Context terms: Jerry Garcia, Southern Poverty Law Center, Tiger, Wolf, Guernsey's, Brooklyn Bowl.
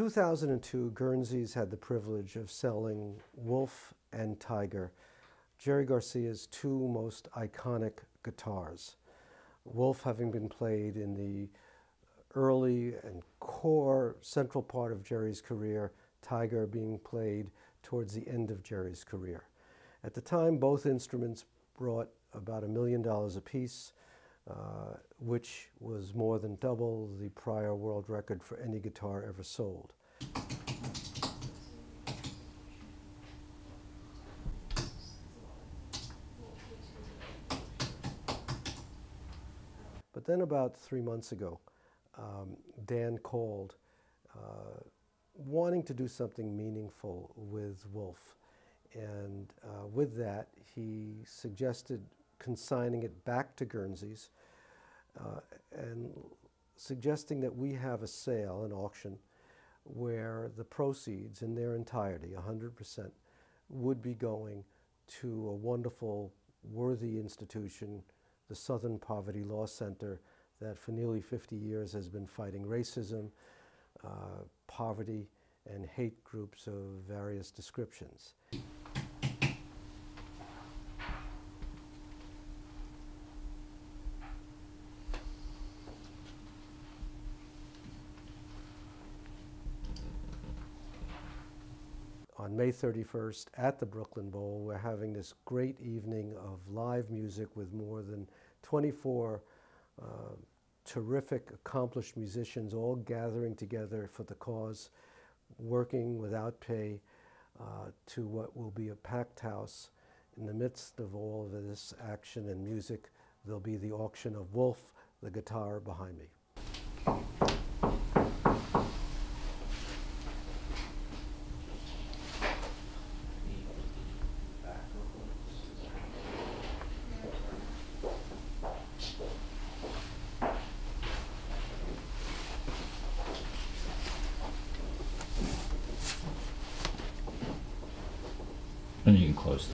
2002, Guernsey's had the privilege of selling Wolf and Tiger, Jerry Garcia's two most iconic guitars. Wolf having been played in the early and core central part of Jerry's career, Tiger being played towards the end of Jerry's career. At the time, both instruments brought about $1 million apiece, which was more than double the prior world record for any guitar ever sold. But then about 3 months ago, Dan called, wanting to do something meaningful with Wolf. And with that, he suggested consigning it back to Guernsey's and suggesting that we have a sale, an auction, where the proceeds in their entirety, 100%, would be going to a wonderful, worthy institution, the Southern Poverty Law Center, that for nearly 50 years has been fighting racism, poverty, and hate groups of various descriptions. On May 31st at the Brooklyn Bowl, we're having this great evening of live music with more than 24 terrific, accomplished musicians all gathering together for the cause, working without pay to what will be a packed house. In the midst of all of this action and music, there'll be the auction of Wolf, the guitar behind me. And you can close